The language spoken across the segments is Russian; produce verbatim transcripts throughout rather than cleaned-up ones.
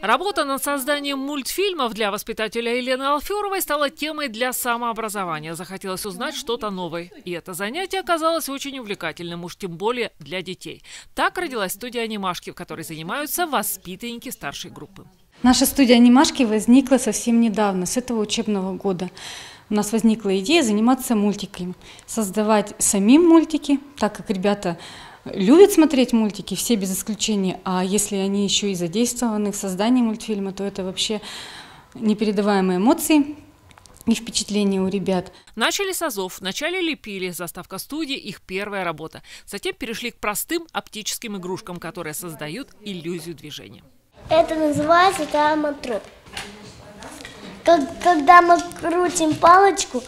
Работа над созданием мультфильмов для воспитателя Елены Алферовой стала темой для самообразования. Захотелось узнать что-то новое. И это занятие оказалось очень увлекательным, уж тем более для детей. Так родилась студия «Анимашки», в которой занимаются воспитанники старшей группы. Наша студия «Анимашки» возникла совсем недавно, с этого учебного года. У нас возникла идея заниматься мультиками, создавать самим мультики, так как ребята любят смотреть мультики, все без исключения, а если они еще и задействованы в создании мультфильма, то это вообще непередаваемые эмоции и впечатления у ребят. Начали с азов, вначале лепили, заставка студии, их первая работа. Затем перешли к простым оптическим игрушкам, которые создают иллюзию движения. Это называется тамо-троп. Когда мы крутим палочку,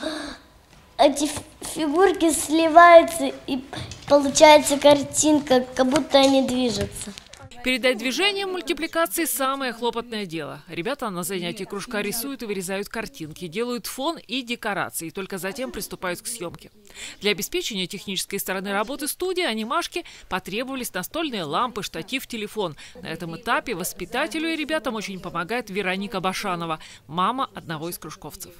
эти фигурки сливаются и получается картинка, как будто они движутся. Передать движение мультипликации – самое хлопотное дело. Ребята на занятии кружка рисуют и вырезают картинки, делают фон и декорации, и только затем приступают к съемке. Для обеспечения технической стороны работы студии «Анимашки» потребовались настольные лампы, штатив, телефон. На этом этапе воспитателю и ребятам очень помогает Вероника Башанова, мама одного из кружковцев.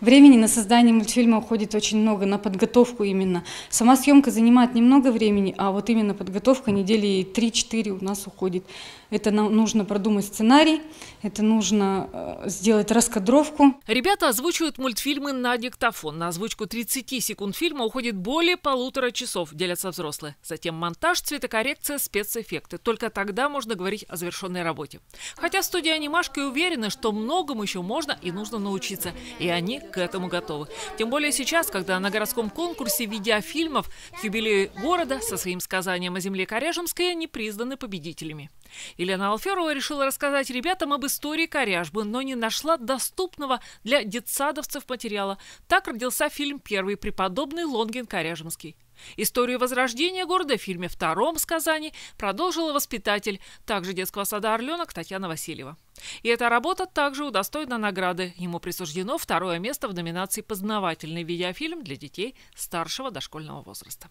Времени на создание мультфильма уходит очень много, на подготовку именно. Сама съемка занимает немного времени, а вот именно подготовка недели три-четыре у нас уходит. Это нам нужно продумать сценарий, это нужно сделать раскадровку. Ребята озвучивают мультфильмы на диктофон. На озвучку тридцати секунд фильма уходит более полутора часов, делятся взрослые. Затем монтаж, цветокоррекция, спецэффекты. Только тогда можно говорить о завершенной работе. Хотя студия «Анимашки» уверена, что многому еще можно и нужно научиться. И они к этому готовы. Тем более сейчас, когда на городском конкурсе видеофильмов к юбилею города со своим сказанием о земле Коряжемской они признаны победителями. Елена Алферова решила рассказать ребятам об истории Коряжбы, но не нашла доступного для детсадовцев материала. Так родился фильм «Первый преподобный Лонгин Коряжемский». Историю возрождения города в фильме «Втором сказании» продолжила воспитатель, также детского сада «Орленок» Татьяна Васильева. И эта работа также удостоена награды. Ему присуждено второе место в номинации «Познавательный видеофильм для детей старшего дошкольного возраста».